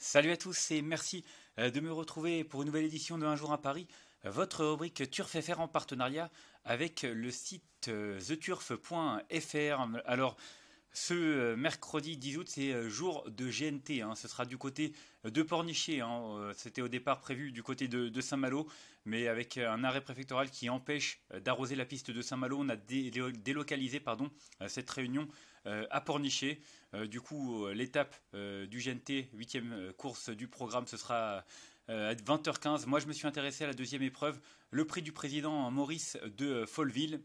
Salut à tous et merci de me retrouver pour une nouvelle édition de Un jour un pari, votre rubrique Turf FR en partenariat avec le site theturf.fr. Alors ce mercredi 10 août, c'est jour de GNT, hein. Ce sera du côté de Pornichet, hein. C'était au départ prévu du côté de Saint-Malo, mais avec un arrêt préfectoral qui empêche d'arroser la piste de Saint-Malo, on a délocalisé cette réunion à Pornichet. Du coup, l'étape du GNT, 8e course du programme, ce sera à 20h15. Moi, je me suis intéressé à la deuxième épreuve, le prix du président Maurice de Folleville.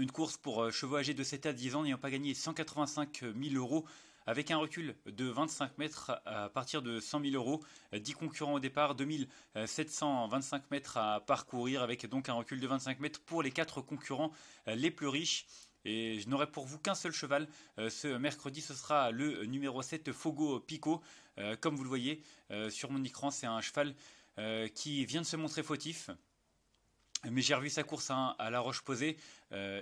Une course pour chevaux âgés de 7 à 10 ans n'ayant pas gagné 185 000 €, avec un recul de 25 mètres à partir de 100 000 €. 10 concurrents au départ, 2725 mètres à parcourir, avec donc un recul de 25 mètres pour les 4 concurrents les plus riches. Et je n'aurai pour vous qu'un seul cheval ce mercredi, ce sera le numéro 7, Fogo Pico. Comme vous le voyez sur mon écran, c'est un cheval qui vient de se montrer fautif. Mais j'ai revu sa course à la Roche-Posée.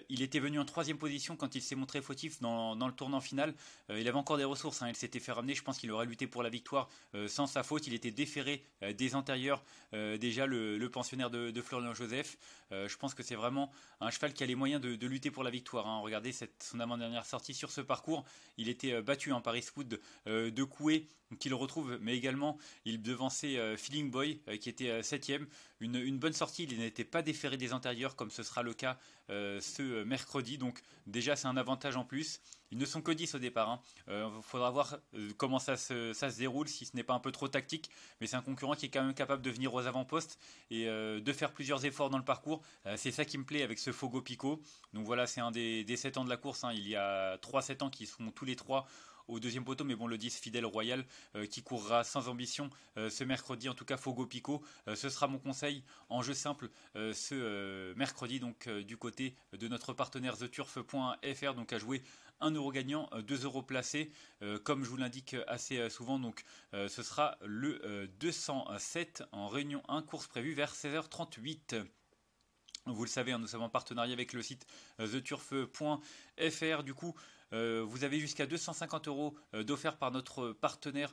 Il était venu en 3e position quand il s'est montré fautif dans le tournant final. Il avait encore des ressources, hein. Il s'était fait ramener. Je pense qu'il aurait lutté pour la victoire sans sa faute. Il était déféré des antérieurs, déjà le pensionnaire de Florian Joseph. Je pense que c'est vraiment un cheval qui a les moyens de lutter pour la victoire, hein. Regardez son avant-dernière sortie sur ce parcours. Il était battu en Paris-Wood de Coué, qu'il retrouve, mais également il devançait Feeling Boy qui était 7e. Une bonne sortie, il n'était pas déféré des antérieurs comme ce sera le cas ce mercredi, donc déjà c'est un avantage en plus. Ils ne sont que 10 au départ, hein. Faudra voir comment ça se déroule, si ce n'est pas un peu trop tactique, mais c'est un concurrent qui est quand même capable de venir aux avant-postes et de faire plusieurs efforts dans le parcours. C'est ça qui me plaît avec ce Fogo Pico. Donc voilà, c'est un des 7 ans de la course, hein. Il y a 3-7 ans qui sont tous les 3 au 2e poteau, mais bon, le 10, Fidèle Royal, qui courra sans ambition ce mercredi. En tout cas, Fogo Pico, ce sera mon conseil en jeu simple ce mercredi, donc du côté de notre partenaire theturf.fr, donc à jouer 1 € gagnant, 2 € placés, comme je vous l'indique assez souvent. Donc ce sera le 207 en réunion 1, course prévue vers 16h38. Vous le savez, hein, nous sommes en partenariat avec le site theturf.fr. Du coup, vous avez jusqu'à 250 € d'offert par notre partenaire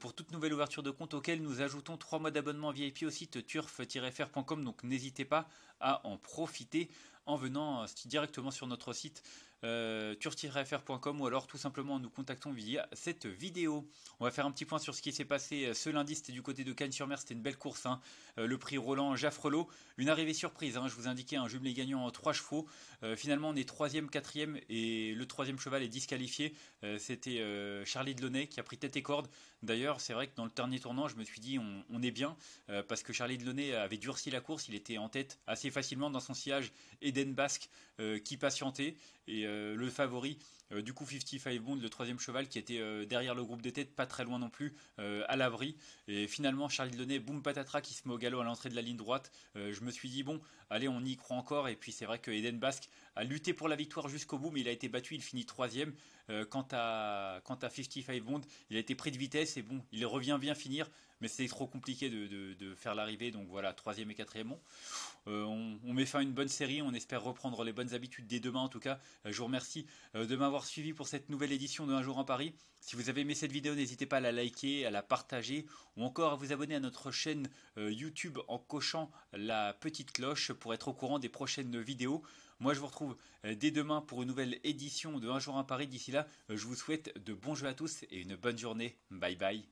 pour toute nouvelle ouverture de compte, auquel nous ajoutons 3 mois d'abonnement VIP au site turf-fr.com. Donc n'hésitez pas à en profiter en venant directement sur notre site turf-fr.com, ou alors tout simplement nous contactons via cette vidéo. On va faire un petit point sur ce qui s'est passé ce lundi. C'était du côté de Cagnes-sur-Mer, c'était une belle course, hein. Le prix Roland Jaffrelo, une arrivée surprise, hein. Je vous indiquais un jumelé gagnant en 3 chevaux. Finalement on est 3e, 4e et le 3e cheval est disqualifié. C'était Charlie Delaunay qui a pris tête et corde. D'ailleurs c'est vrai que dans le dernier tournant je me suis dit on est bien, parce que Charlie Delaunay avait durci la course, il était en tête assez facilement dans son sillage Eden Basque qui patientait, et le favori du coup 55 Bond, le 3e cheval qui était derrière le groupe des têtes, pas très loin non plus, à l'abri. Et finalement Charlie Delaunay, boum patatra, qui se met au galop à l'entrée de la ligne droite. Je me suis dit bon allez, on y croit encore, et puis c'est vrai que Eden Basque a lutté pour la victoire jusqu'au bout, mais il a été battu, il finit 3e. Quant à 55 Bond, il a été pris de vitesse et bon, il revient bien finir, mais c'était trop compliqué de faire l'arrivée. Donc voilà, 3e et 4e. On met fin à une bonne série, on espère reprendre les bonnes habitudes dès demain. En tout cas, je vous remercie de m'avoir suivi pour cette nouvelle édition de Un jour en Paris. Si vous avez aimé cette vidéo, n'hésitez pas à la liker, à la partager, ou encore à vous abonner à notre chaîne YouTube en cochant la petite cloche pour être au courant des prochaines vidéos. Moi, je vous retrouve dès demain pour une nouvelle édition de Un jour un pari. D'ici là, je vous souhaite de bons jeux à tous et une bonne journée. Bye bye.